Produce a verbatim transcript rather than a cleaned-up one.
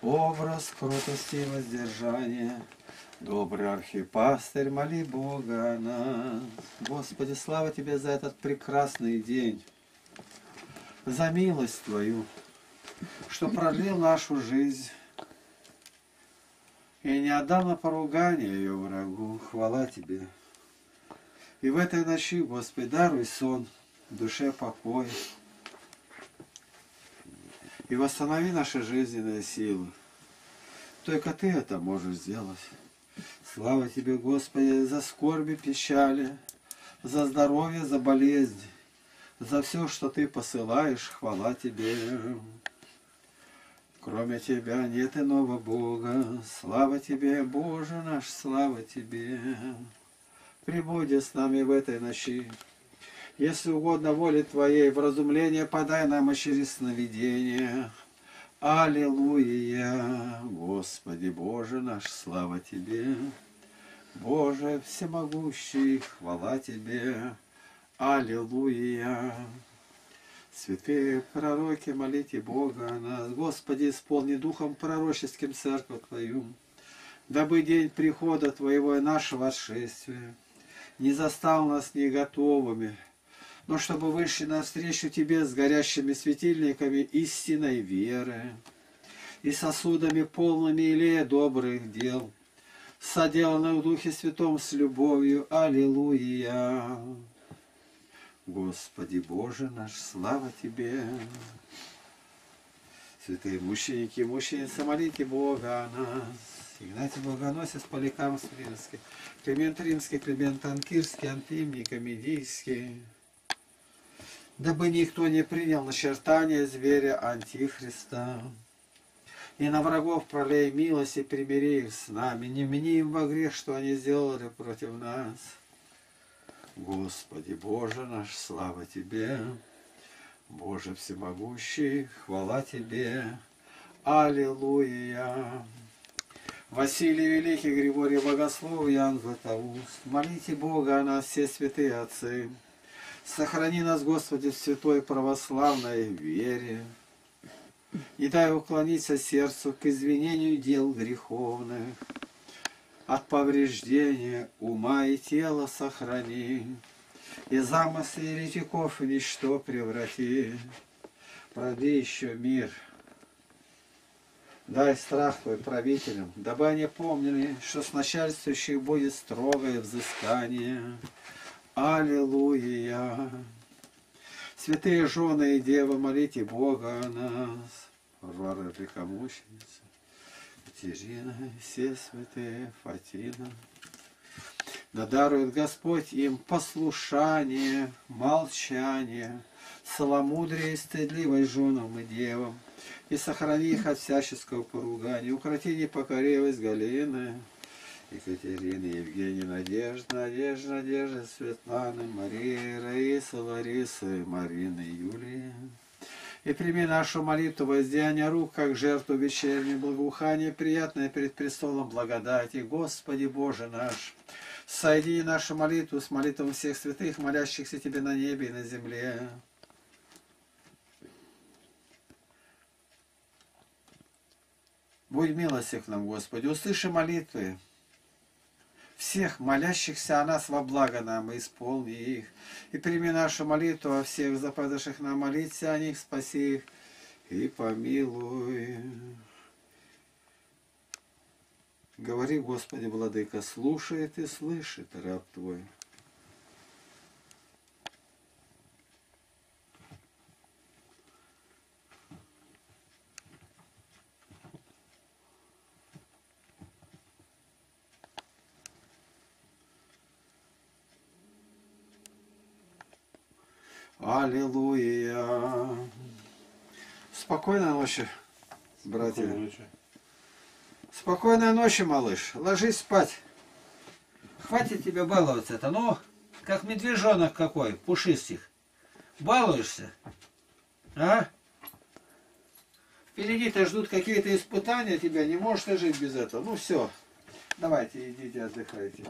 Образ кротости и воздержания. Добрый архипастырь, моли Бога нас. Господи, слава Тебе за этот прекрасный день, за милость Твою, что продлил нашу жизнь и не отдал на поругание ее врагу. Хвала Тебе. И в этой ночи, Господи, даруй сон, душе покой, и восстанови наши жизненные силы. Только Ты это можешь сделать. Слава Тебе, Господи, за скорби, печали, за здоровье, за болезнь, за все, что Ты посылаешь, хвала Тебе. Кроме Тебя нет иного Бога. Слава Тебе, Боже наш, слава Тебе. Прибудь с нами в этой ночи. Если угодно воле Твоей, вразумление подай нам и через сновидение. Аллилуйя, Господи, Боже наш, слава Тебе. Боже всемогущий, хвала Тебе. Аллилуйя. Святые пророки, молите Бога о нас. Господи, исполни духом пророческим церковь Твою, дабы день прихода Твоего и нашего отшествия не застал нас не готовыми, но чтобы вышли навстречу Тебе с горящими светильниками истинной веры и сосудами, полными елея добрых дел, соделанных в Духе Святом с любовью. Аллилуйя! Господи Боже наш, слава Тебе! Святые мученики и мученицы, молите Бога о нас. Игнатий Богоносец, Поликарп, Климент Римский, Климент Анкирский, Анфим Никомидийский. Дабы никто не принял начертания зверя Антихриста. И на врагов пролей милость и примири их с нами. Не вмени им во грех, что они сделали против нас. Господи, Боже наш, слава Тебе. Боже всемогущий, хвала Тебе. Аллилуйя. Василий Великий, Григорий Богослов, Иоанн Златоуст, молите Бога о нас, все святые отцы. Сохрани нас, Господи, в святой православной вере. Не дай уклониться сердцу к извинению дел греховных. От повреждения ума и тела сохрани. И замыслы еретиков в ничто преврати. Продли еще мир. Дай страх Твой правителям, дабы они помнили, что с начальствующих будет строгое взыскание. Аллилуйя! Святые жены и девы, молите Бога о нас. Варвара великомученица, Тирина, все святые, Фатина. Да дарует Господь им послушание, молчание, целомудрие и стыдливость женам и девам, и сохрани их от всяческого поругания. Укроти непокоревость Галины, Екатерины, Евгении, Надежды, Надежды, Надежды, Светланы, Марии, Раисы, Ларисы, Марины, Юлии. И прими нашу молитву воздеяния рук, как жертву вечерней благоухания, приятное перед престолом благодати. Господи Боже наш, соедини нашу молитву с молитвой всех святых, молящихся Тебе на небе и на земле. Будь милостив к нам, Господи, услыши молитвы всех молящихся о нас во благо нам, и исполни их. И прими нашу молитву о всех западавших нам, молиться о них, спаси их и помилуй. Говори, Господи, Владыка, слушает и слышит раб Твой. Аллилуйя! Спокойной ночи, братья. Спокойной ночи. Спокойной ночи, малыш. Ложись спать. Хватит тебе баловаться-то. Ну, как медвежонок какой, пушистик. Балуешься? А? Впереди-то ждут какие-то испытания тебя. Не можешь ты жить без этого. Ну все. Давайте, идите, отдыхайте.